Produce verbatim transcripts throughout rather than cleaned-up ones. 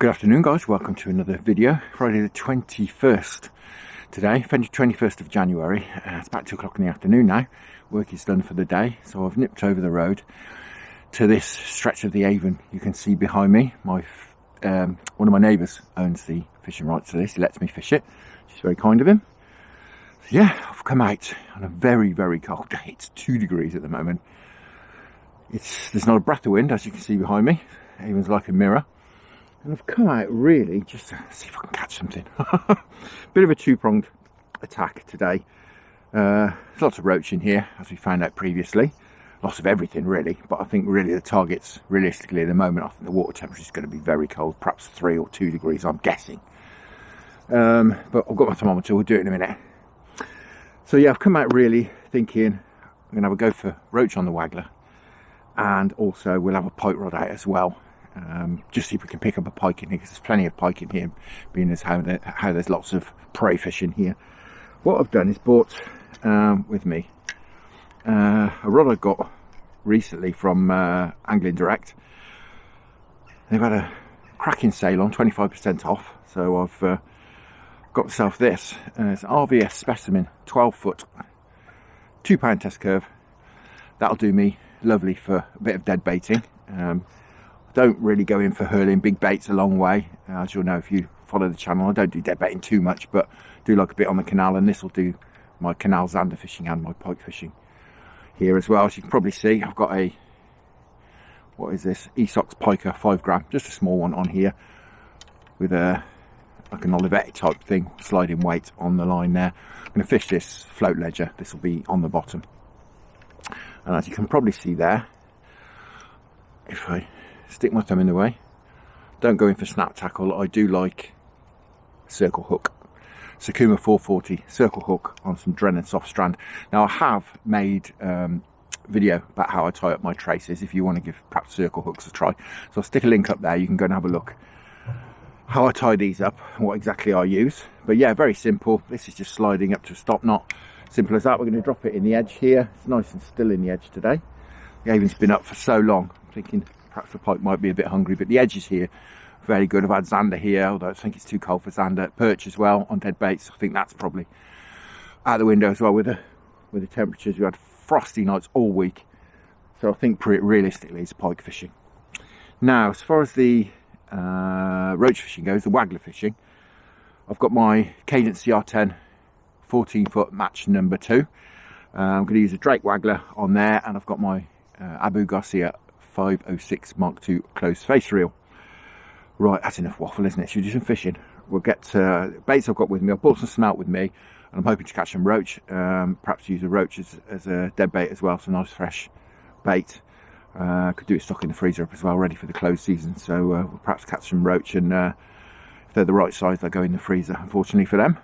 Good afternoon guys, welcome to another video. Friday the twenty-first today, twenty-first of January. Uh, it's about two o'clock in the afternoon now. Work is done for the day, so I've nipped over the road to this stretch of the Avon you can see behind me. My um, one of my neighbours owns the fishing rights to this. He lets me fish it, which is very kind of him. So yeah, I've come out on a very, very cold day. It's two degrees at the moment. It's There's not a breath of wind, as you can see behind me. Avon's like a mirror. And I've come out really just to see if I can catch something. Bit of a two-pronged attack today. Uh, there's lots of roach in here, as we found out previously. Lots of everything, really. But I think really the targets, realistically at the moment, I think the water temperature is going to be very cold. Perhaps three or two degrees, I'm guessing. Um, but I've got my thermometer, we'll do it in a minute. So yeah, I've come out really thinking I'm going to have a go for roach on the waggler. And also we'll have a pike rod out as well. Um, just see if we can pick up a pike in here, because there's plenty of pike in here, being as how, the, how there's lots of prey fish in here. What I've done is bought um, with me uh, a rod I got recently from uh, Angling Direct. They've had a cracking sale on, twenty-five percent off, so I've uh, got myself this. Uh, it's an R V S specimen, twelve foot, two pound test curve. That'll do me lovely for a bit of dead baiting. Um, Don't really go in for hurling big baits a long way. As you'll know if you follow the channel, I don't do dead baiting too much, but do like a bit on the canal, and this will do my canal zander fishing and my pike fishing here as well. As you can probably see, I've got a, what is this, Esox piker five gram, just a small one on here with a like an Olivetti type thing, sliding weight on the line there. I'm going to fish this float ledger. This will be on the bottom, and as you can probably see there, if I stick my thumb in the way, don't go in for snap tackle. I do like circle hook, Sakuma four forty circle hook on some Drennan Soft Strand. Now I have made um, video about how I tie up my traces, if you want to give perhaps circle hooks a try. So I'll stick a link up there, you can go and have a look how I tie these up and what exactly I use. But yeah, very simple. This is just sliding up to a stop knot, simple as that. We're going to drop it in the edge here. It's nice and still in the edge today. The Avon's been up for so long, I'm thinking perhaps the pike might be a bit hungry, but the edges here very good. I've had zander here, although I think it's too cold for zander. Perch as well on dead baits. I think that's probably out the window as well with the with the temperatures. We had frosty nights all week, so I think pretty realistically it's pike fishing. Now, as far as the uh, roach fishing goes, the waggler fishing, I've got my Cadence C R ten fourteen foot match number two. Uh, I'm going to use a drake waggler on there, and I've got my uh, Abu Garcia five oh six mark two close face reel. Right, that's enough waffle, isn't it? Should we do some fishing? We'll get to uh, baits I've got with me. I've brought some smelt with me, and I'm hoping to catch some roach. Um, perhaps use a roach as, as a dead bait as well. It's a nice fresh bait. Uh, could do a stock in the freezer up as well, ready for the close season. So uh, we'll perhaps catch some roach, and uh, if they're the right size, they'll go in the freezer, unfortunately for them.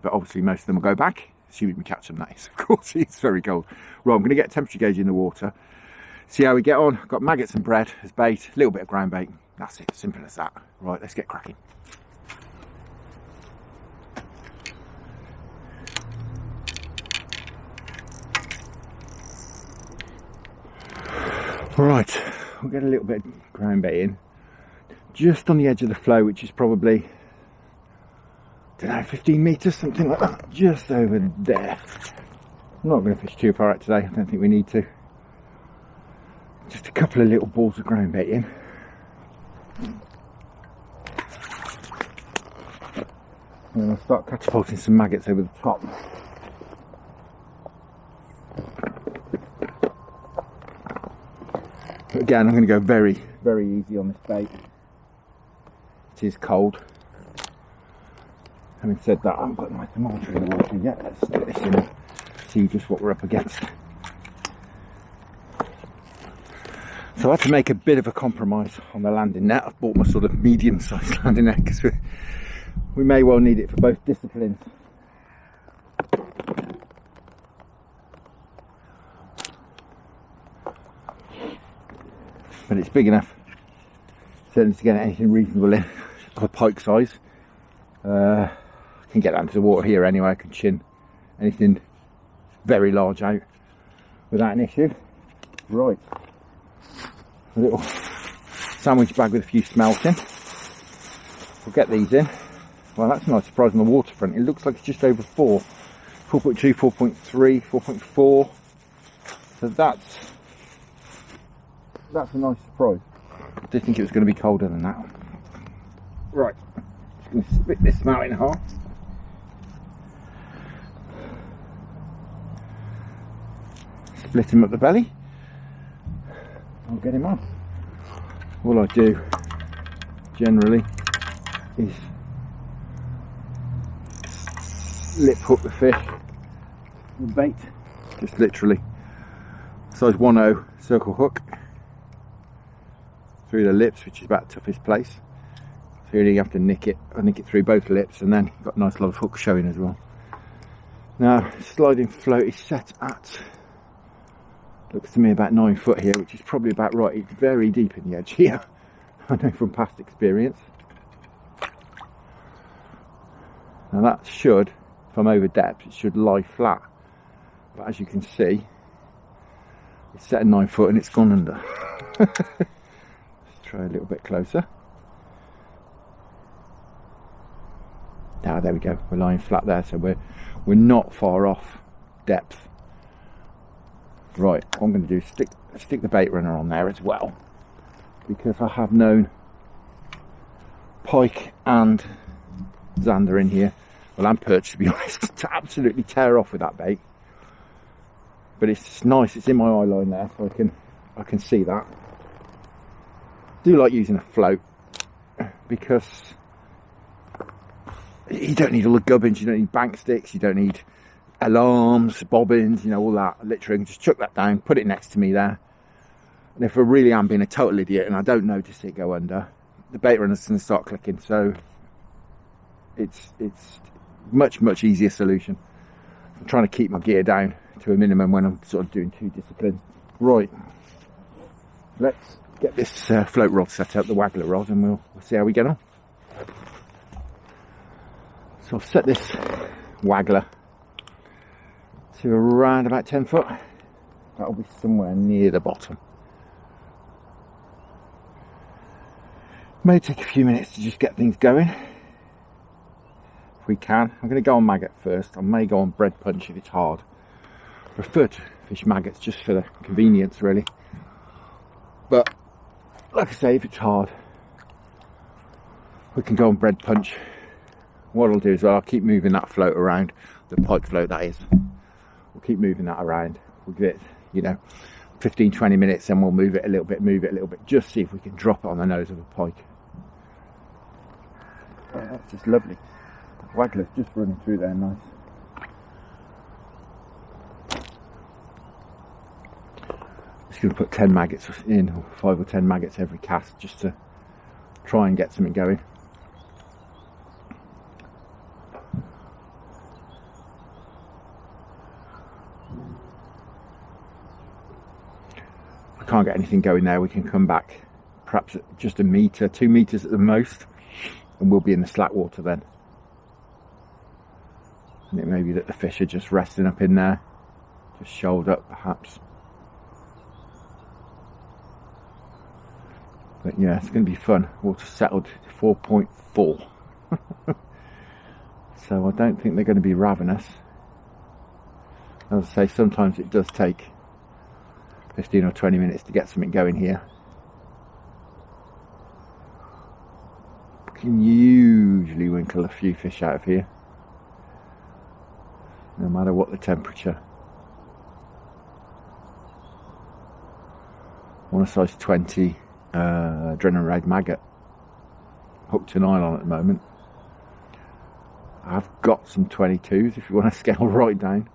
But obviously most of them will go back, assuming we catch them, that is. Of course, it's very cold. Right, I'm going to get a temperature gauge in the water. See how we get on. Got maggots and bread as bait, a little bit of ground bait. That's it, simple as that. Right, let's get cracking. All right, we'll get a little bit of ground bait in. Just on the edge of the flow, which is probably, I don't know, fifteen metres, something like that. Just over there. I'm not going to fish too far out today. I don't think we need to. Just a couple of little balls of ground bait in. And I'll start catapulting some maggots over the top. But again, I'm going to go very, very easy on this bait. It is cold. Having said that, I haven't got my thermometer in the water yet. Let's stick this in and see just what we're up against. So I had to make a bit of a compromise on the landing net. I've bought my sort of medium-sized landing net because we, we may well need it for both disciplines. But it's big enough, certainly to get anything reasonable in, of a pike size. Uh, I can get under the water here anyway. I can chin anything very large out without an issue. Right. A little sandwich bag with a few smelt in. We'll get these in. Well, that's a nice surprise on the waterfront. It looks like it's just over four. four point two, four point three, four point four. So that's, that's a nice surprise. I did think it was going to be colder than that. Right, just going to split this now in half. Split him up the belly. I'll get him on. All I do generally is lip hook the fish with bait, just literally size one oh circle hook through the lips, which is about the toughest place. So you have to nick it, I nick it through both lips, and then you've got a nice lot of hook showing as well. Now sliding float is set at, looks to me about nine foot here, which is probably about right. It's very deep in the edge here. I know from past experience. Now that should, if I'm over depth, it should lie flat. But as you can see, it's set at nine foot and it's gone under. Let's try a little bit closer. Now, ah, there we go. We're lying flat there, so we're we're not far off depth. Right, what I'm going to do is stick, stick the bait runner on there as well, because I have known pike and zander in here, well, and perch to be honest, to absolutely tear off with that bait. But it's nice, it's in my eye line there, so I can, I can see that. I do like using a float, because you don't need all the gubbins, you don't need bank sticks, you don't need alarms, bobbins, you know, all that. Literally I can just chuck that down, put it next to me there, and if I really am being a total idiot and I don't notice it go under, the bait runner's going to start clicking. So it's it's much much easier solution. I'm trying to keep my gear down to a minimum when I'm sort of doing two disciplines. Right, let's get this uh, float rod set up, the waggler rod, and we'll, we'll see how we get on. So I've set this waggler to around about ten foot. That'll be somewhere near the bottom. May take a few minutes to just get things going if we can. I'm going to go on maggot first. I may go on bread punch if it's hard. I prefer to fish maggots just for the convenience really, but like I say, if it's hard we can go on bread punch. What I'll do is I'll keep moving that float around, the pike float that is. We'll keep moving that around. We'll give it, you know, fifteen, twenty minutes, and we'll move it a little bit, move it a little bit, just see if we can drop it on the nose of a pike. Yeah, that's just lovely. That waggler's just running through there, nice. Just going to put ten maggots in, or five or ten maggots every cast, just to try and get something going. Can't get anything going there, we can come back perhaps at just a metre, two metres at the most, and we'll be in the slack water then. And it may be that the fish are just resting up in there, just shoulder up perhaps. But yeah, it's going to be fun. Water settled four point four. So I don't think they're going to be ravenous. As I say, sometimes it does take fifteen or twenty minutes to get something going here. Can usually winkle a few fish out of here, no matter what the temperature. On a size twenty uh, Drennan red maggot, hooked an nylon at the moment. I've got some twenty-twos if you want to scale right down.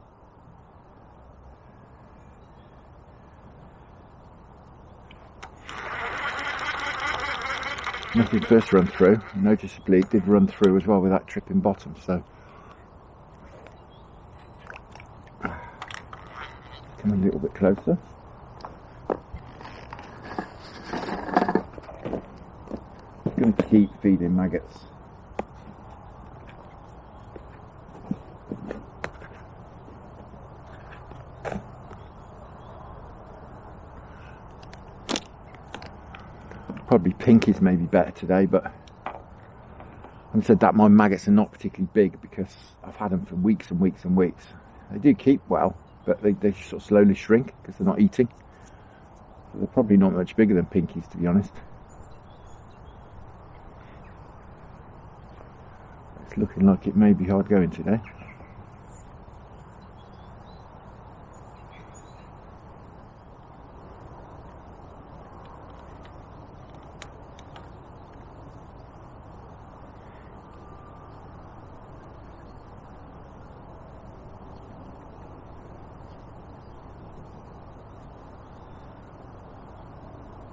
Nothing first run through. Noticeably it did run through as well with that tripping bottom, so come a little bit closer. I'm going to keep feeding maggots. Probably pinkies may be better today, but Having said that, my maggots are not particularly big because I've had them for weeks and weeks and weeks. They do keep well, but they, they sort of slowly shrink because they're not eating. So they're probably not much bigger than pinkies, to be honest. It's looking like it may be hard going today.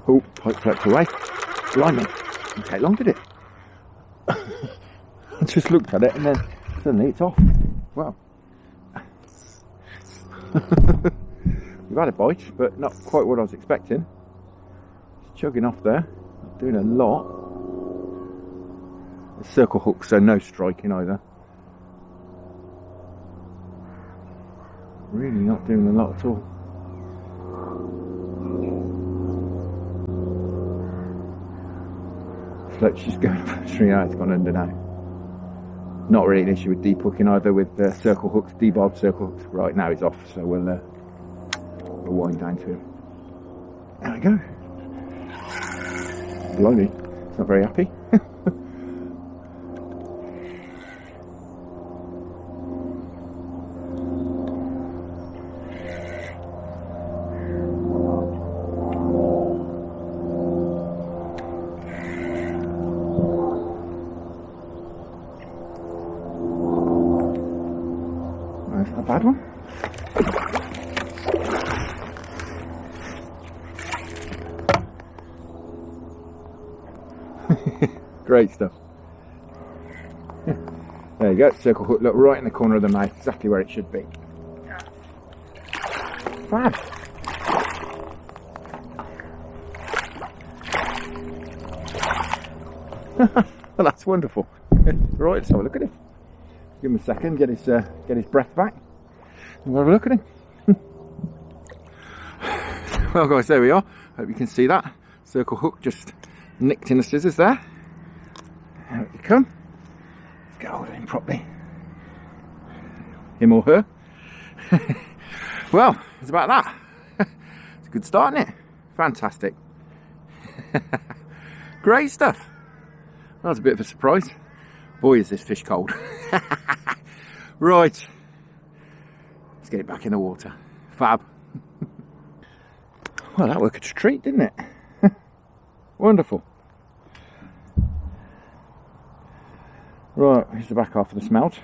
Oh, Pike flipped away. Blimey, didn't take long, did it? I just looked at it and then suddenly it's off. Wow. We've had a bite, but not quite what I was expecting. It's chugging off there, not doing a lot. It's circle hooks, so no striking either. Really not doing a lot at all. Float's just going for three hours, it's gone under now. Not really an issue with deep hooking either with uh, circle hooks, debarb circle hooks. Right now he's off, so we'll, uh, we'll wind down to him. There we go. Blimey, he's not very happy. Bad one. Great stuff. Yeah. There you go, circle hook, look right in the corner of the mouth, exactly where it should be. Fab. Well, that's wonderful. Right, let's have a look at him. Give him a second, get his uh, get his breath back. We'll have a look at him. Well guys, there we are. Hope you can see that. Circle hook just nicked in the scissors there. Out you come. Let's get hold of him properly. Him or her. Well, it's about that. It's a good start, isn't it? Fantastic. Great stuff. That was a bit of a surprise. Boy, is this fish cold. Right. Let's get it back in the water. Fab. Well, that worked a treat, didn't it? Wonderful. Right, here's the back half of the smelt.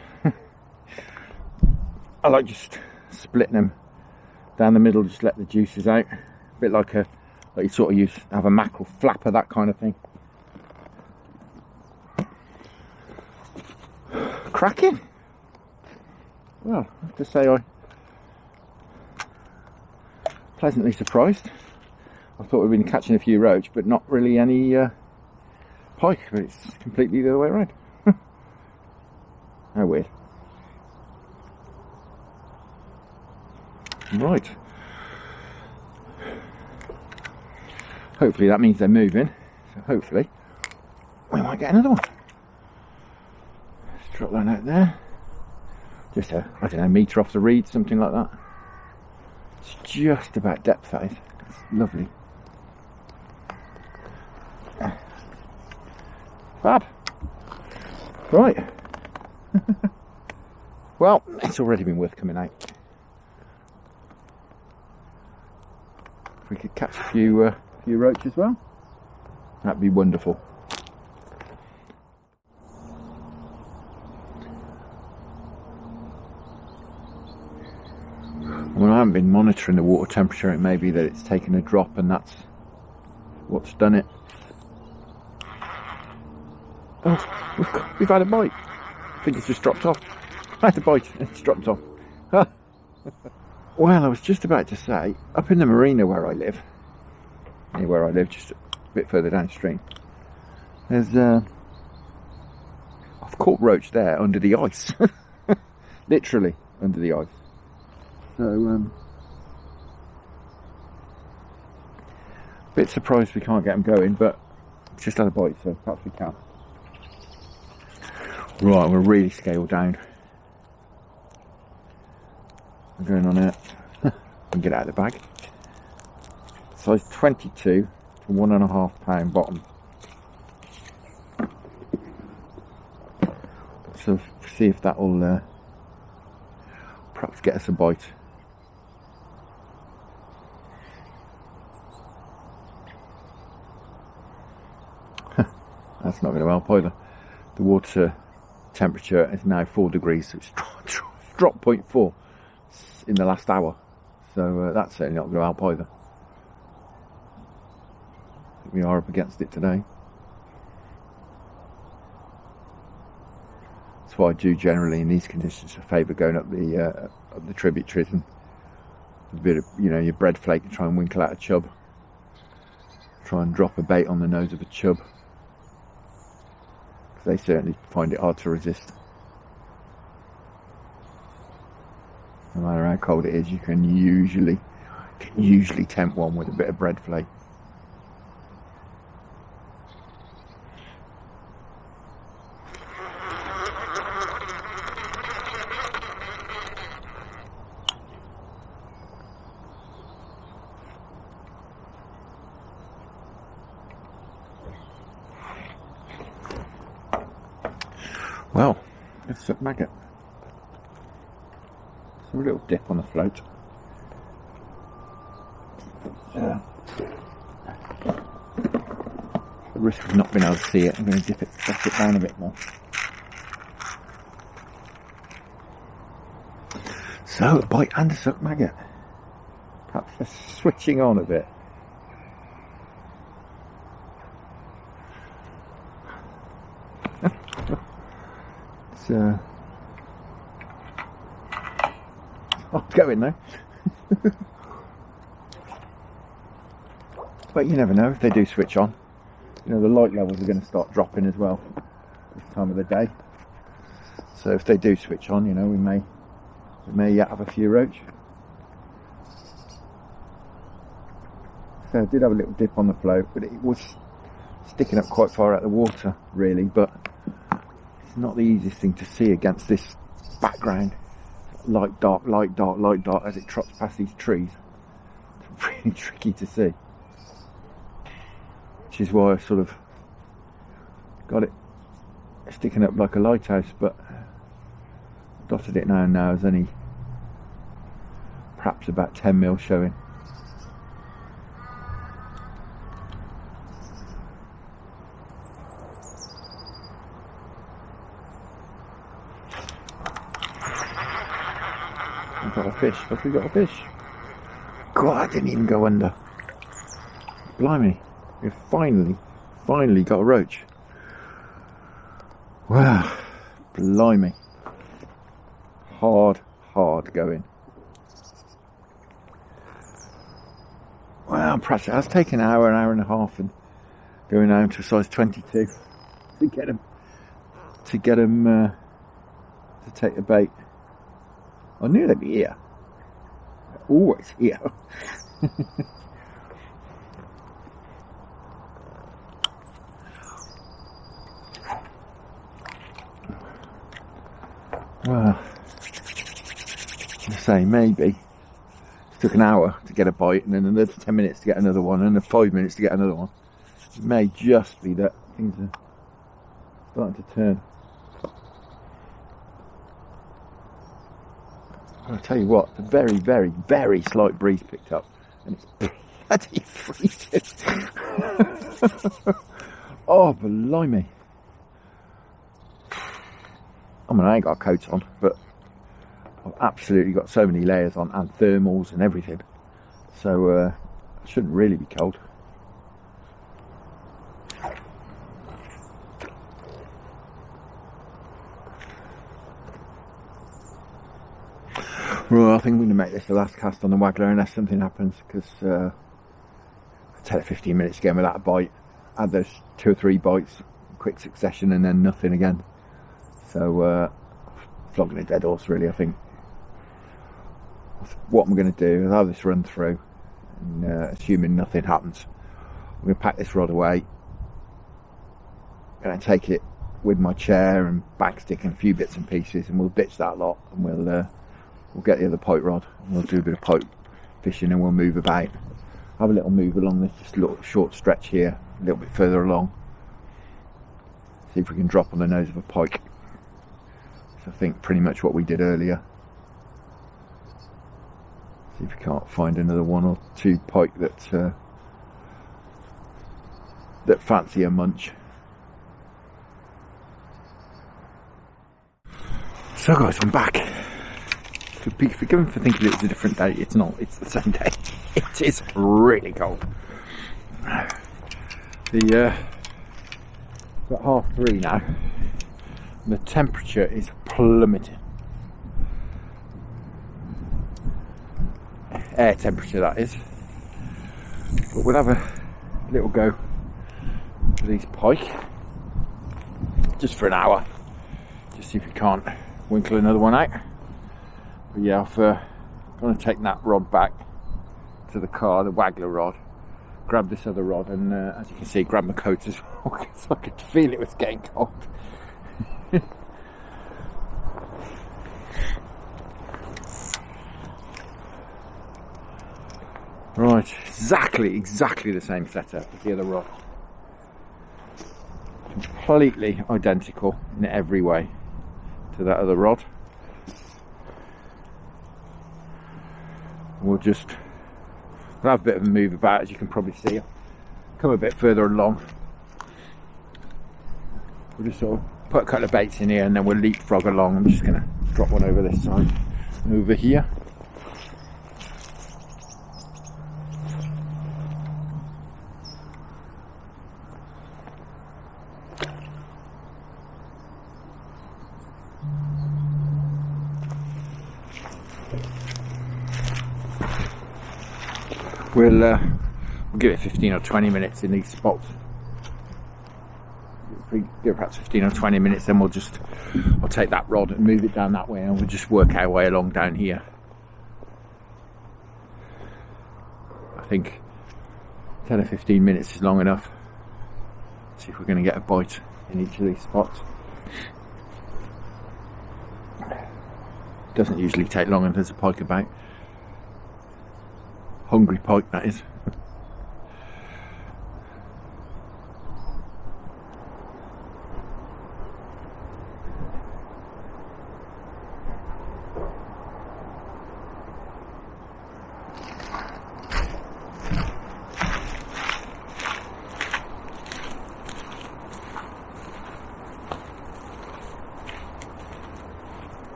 I like just splitting them down the middle, just let the juices out. A bit like a, like you sort of use, have a mackerel flapper, that kind of thing. Cracking. Well, I have to say I... pleasantly surprised. I thought we'd been catching a few roach, but not really any uh, pike, but it's completely the other way around. How weird. Right. Hopefully that means they're moving, so hopefully we might get another one. Let's drop line out there. Just a, I don't know, metre off the reed, something like that. It's just about depth, that is. It's lovely. Fab. Right. Well, it's already been worth coming out. If we could catch a few, uh, few roach as well, that'd be wonderful. Well, I haven't been monitoring the water temperature. It may be that it's taken a drop and that's what's done it. Oh, we've, got, we've had a bite. I think it's just dropped off. I had a bite and it's dropped off. Well, I was just about to say, up in the marina where I live, near where I live, just a bit further downstream, there's, uh, I've caught roach there under the ice. Literally under the ice. So, um, a bit surprised we can't get them going, but just had a bite, so perhaps we can. Right, we're really scaled down. I'm going on it and get out of the bag. Size twenty-two to one and a half pound bottom. So see if that will uh, perhaps get us a bite. That's not going to help either. The water temperature is now four degrees, so it's dropped zero point four in the last hour. So uh, that's certainly not going to help either. I think we are up against it today. That's why I do generally in these conditions I favour going up the uh, up the tributaries and a bit of, you know, your bread flake and try and winkle out a chub. Try and drop a bait on the nose of a chub. They certainly find it hard to resist. No matter how cold it is, you can usually can usually tempt one with a bit of bread flake. Well, it's a maggot. A little dip on the float. Uh, the risk of not being able to see it, I'm going to dip it, back it down a bit more. So, a bite and a suck maggot. Perhaps they're switching on a bit. Uh, I'll go in now. But you never know if they do switch on. You know, the light levels are going to start dropping as well this time of the day. So if they do switch on, you know, we may we may yet have a few roach. So I did have a little dip on the float, but it was sticking up quite far out of the water, really. But it's not the easiest thing to see against this background. Light, dark, light, dark, light, dark as it trots past these trees. It's really tricky to see. Which is why I sort of got it sticking up like a lighthouse, but I've dotted it now and now. There's only perhaps about ten mil showing. Fish, but we got a fish. God, I didn't even go under. Blimey, we finally, finally got a roach. Wow, blimey. Hard, hard going. Wow, perhaps it has taken an hour, an hour and a half, and going down to size twenty-two to get him, to get him uh, to take the bait. I knew they'd be here. Always here. Well, I say maybe it took an hour to get a bite, and then another ten minutes to get another one, and then five minutes to get another one. It may just be that things are starting to turn. I'll tell you what, the very, very, very slight breeze picked up, and it's bloody freezing. Oh, blimey. I mean, I ain't got a coat on, but I've absolutely got so many layers on, and thermals and everything. So, uh, I shouldn't really be cold. Well, I think we're going to make this the last cast on the waggler unless something happens, because uh, ten or fifteen minutes again without a bite. Had those two or three bites in quick succession and then nothing again. So, uh, flogging a dead horse really, I think. What I'm going to do is have this run through, and uh, assuming nothing happens, I'm going to pack this rod away. I'm going to take it with my chair and backstick and a few bits and pieces, and we'll ditch that lot and we'll uh, we'll get the other pike rod and we'll do a bit of pike fishing, and we'll move about, have a little move along this just little short stretch here, a little bit further along, see if we can drop on the nose of a pike. So I think pretty much what we did earlier. See if we can't find another one or two pike that uh, that fancy a munch. So guys, I'm back. Forgive me for thinking it was a different day. It's not. It's the same day. It is really cold. The uh, it's at half three now. The temperature is plummeting. Air temperature, that is. But we'll have a little go with these pike, just for an hour. Just see if we can't winkle another one out. But yeah, I've, uh, I'm going to take that rod back to the car, the waggler rod. Grab this other rod, and uh, as you can see, grab my coat as well because I could feel it was getting cold. Right, exactly, exactly the same setup as the other rod. Completely identical in every way to that other rod. We'll just we'll have a bit of a move about, as you can probably see. Come a bit further along. We'll just sort of put a couple of baits in here, and then we'll leapfrog along. I'm just going to drop one over this side, over here. We'll, uh, we'll give it fifteen or twenty minutes in these spots. Give it perhaps fifteen or twenty minutes, then we'll just, I'll take that rod and move it down that way, and we'll just work our way along down here. I think ten or fifteen minutes is long enough. Let's see if we're going to get a bite in each of these spots. Doesn't usually take long if there's a pike about. Hungry pike, that is.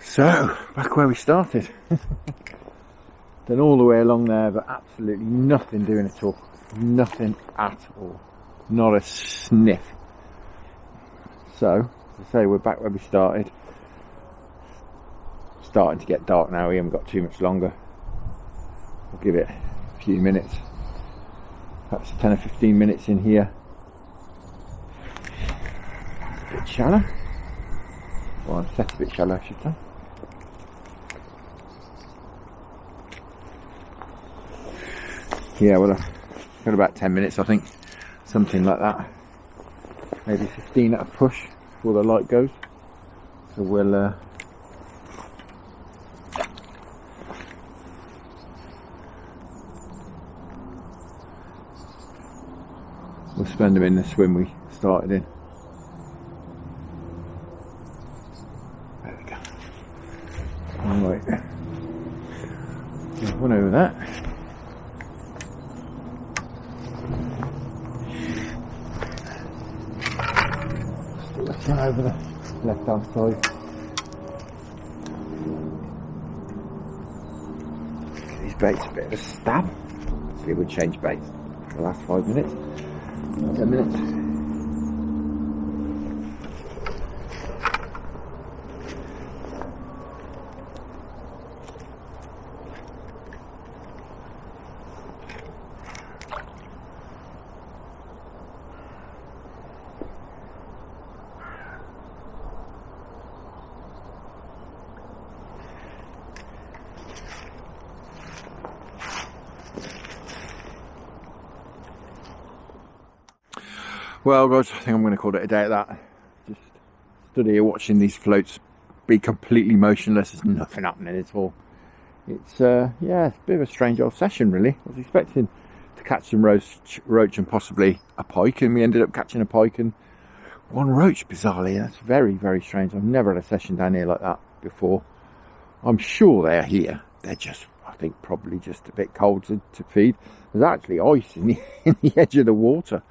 So, back where we started. Done all the way along there, but absolutely nothing doing at all. Nothing at all. Not a sniff. So, as I say, we're back where we started. Starting to get dark now, we haven't got too much longer. We'll give it a few minutes. Perhaps ten or fifteen minutes in here. A bit shallow. Well, I'm set a bit shallow, I should say. Yeah, well, I've got about ten minutes, I think, something like that. Maybe fifteen at a push before the light goes. So we'll uh, we'll spend them in the swim we started in. There we go. All right, one over that. Over the left hand side. Give these baits a bit of a stab. See if we change baits for the last five minutes, ten minutes. Well guys, I think I'm going to call it a day at that. Just stood here watching these floats be completely motionless. There's nothing happening at all. It's uh, yeah, it's a bit of a strange old session really. I was expecting to catch some roach, roach and possibly a pike, and we ended up catching a pike and one roach, bizarrely. That's very, very strange. I've never had a session down here like that before. I'm sure they're here. They're just, I think, probably just a bit cold to, to feed. There's actually ice in the, in the edge of the water.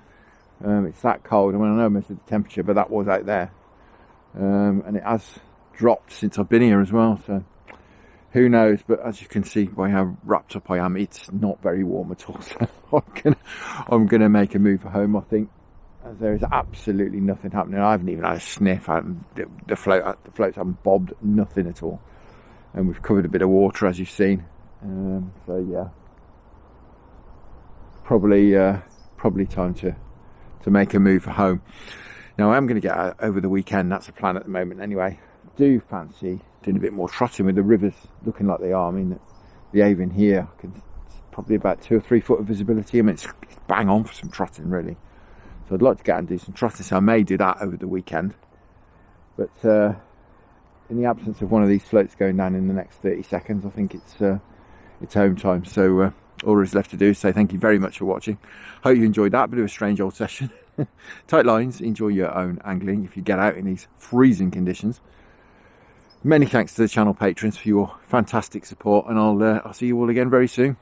Um, it's that cold. I mean, I know I measured the temperature, but that was out there. Um, and it has dropped since I've been here as well, so who knows. But as you can see by how wrapped up I am, it's not very warm at all. So I'm gonna, I'm gonna make a move for home, I think. There is absolutely nothing happening. I haven't even had a sniff. I the float, the floats haven't bobbed, nothing at all. And we've covered a bit of water, as you've seen. Um, so yeah, probably uh, probably time to to make a move for home. Now I am going to get out over the weekend. That's the plan at the moment, anyway. I do fancy doing a bit more trotting with the rivers looking like they are. I mean, the Avon here, I can, it's probably about two or three foot of visibility. I mean, it's, it's bang on for some trotting, really. So I'd like to get out and do some trotting, so I may do that over the weekend. But uh, in the absence of one of these floats going down in the next thirty seconds, I think it's uh, it's home time. So uh, all that's left to do is say thank you very much for watching. Hope you enjoyed that, bit of a strange old session. Tight lines, enjoy your own angling if you get out in these freezing conditions. Many thanks to the channel patrons for your fantastic support, and I'll, uh, I'll see you all again very soon.